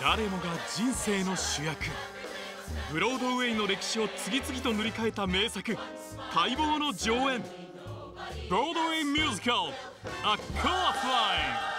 誰もが人生の主役。ブロードウェイの歴史を次々と塗り替えた名作、待望の上演。ブロードウェイミュージカル「A Chorus Line」。